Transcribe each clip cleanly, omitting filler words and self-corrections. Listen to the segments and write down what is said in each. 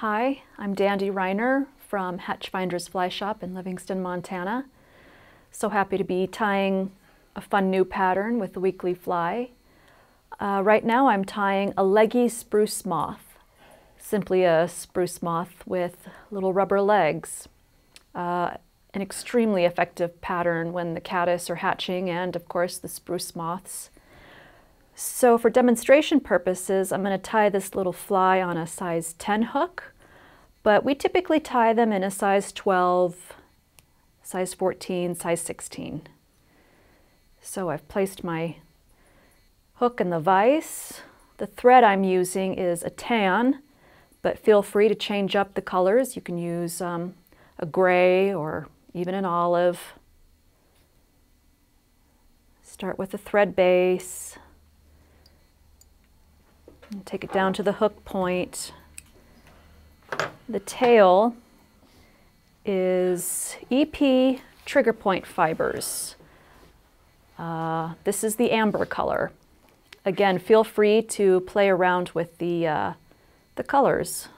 Hi, I'm Dandy Reiner from Hatchfinder's Fly Shop in Livingston, Montana. So happy to be tying a fun new pattern with the weekly fly. Right now I'm tying a leggy spruce moth, simply a spruce moth with little rubber legs. An extremely effective pattern when the caddis are hatching and of course the spruce moths. So for demonstration purposes, I'm going to tie this little fly on a size 10 hook, but we typically tie them in a size 12, size 14, size 16. So I've placed my hook in the vise. The thread I'm using is a tan, but feel free to change up the colors. You can use a gray or even an olive. Start with a thread base. And take it down to the hook point. The tail is EP trigger point fibers. This is the amber color. Again, feel free to play around with the colors.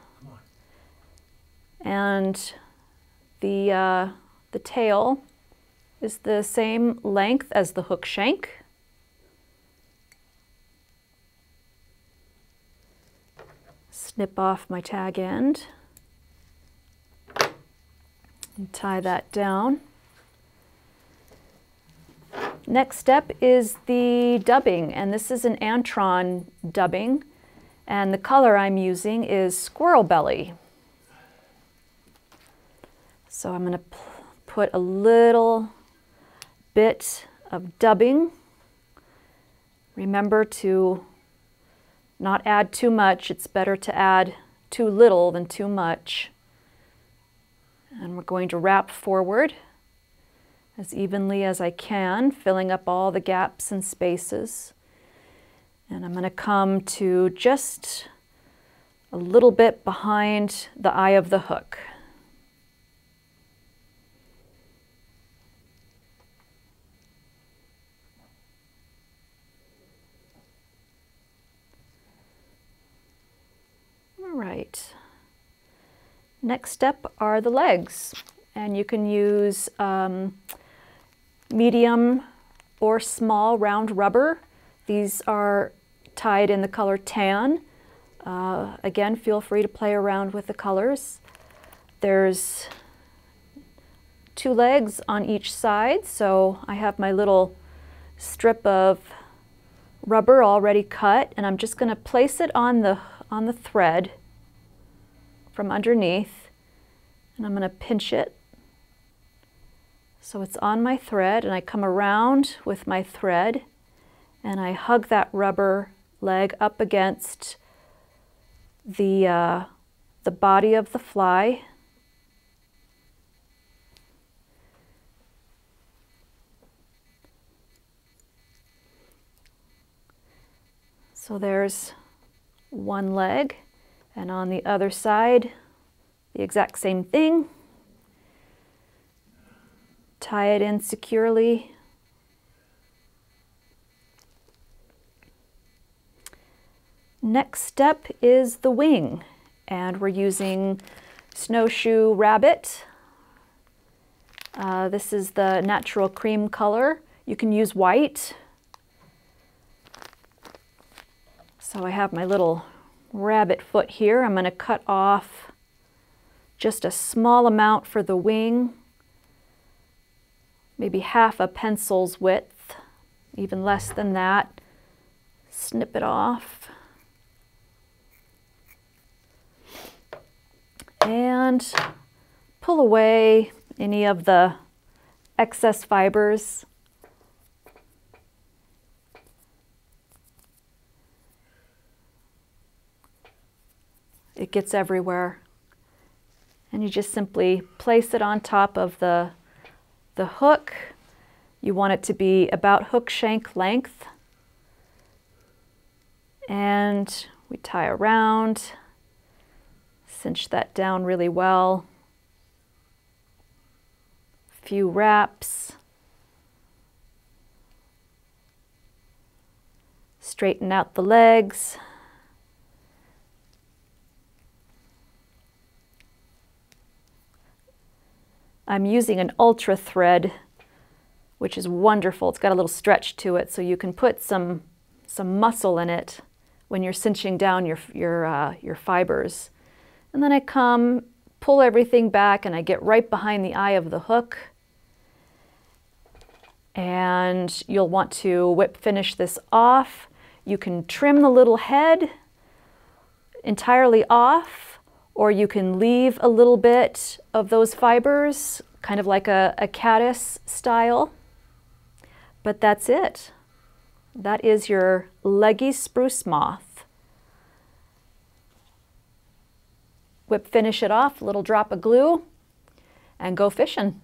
And the tail is the same length as the hook shank. Snip off my tag end and tie that down. Next step is the dubbing, and this is an Antron dubbing, and the color I'm using is Squirrel Belly. So I'm going to put a little bit of dubbing. Remember to not add too much. It's better to add too little than too much. And we're going to wrap forward as evenly as I can, filling up all the gaps and spaces. And I'm going to come to just a little bit behind the eye of the hook. Right. Next step are the legs, and you can use medium or small round rubber. These are tied in the color tan. Again, feel free to play around with the colors. There's two legs on each side, so I have my little strip of rubber already cut, and I'm just going to place it on the thread from underneath, and I'm going to pinch it so it's on my thread, and I come around with my thread and I hug that rubber leg up against the body of the fly. So there's one leg. And on the other side, the exact same thing. Tie it in securely. Next step is the wing. And we're using Snowshoe Rabbit. This is the natural cream color. You can use white. So I have my little rabbit foot here. I'm going to cut off just a small amount for the wing, maybe half a pencil's width, even less than that. Snip it off. And pull away any of the excess fibers. It gets everywhere, and you just simply place it on top of the hook. You want it to be about hook shank length, and we tie around, cinch that down really well, a few wraps, straighten out the legs. I'm using an ultra thread, which is wonderful. It's got a little stretch to it, so you can put some muscle in it when you're cinching down your fibers. And then I come, pull everything back, and I get right behind the eye of the hook. And you'll want to whip finish this off. You can trim the little head entirely off, or you can leave a little bit of those fibers, kind of like a caddis style. But that's it. That is your leggy spruce moth. Whip finish it off, little drop of glue, and go fishing.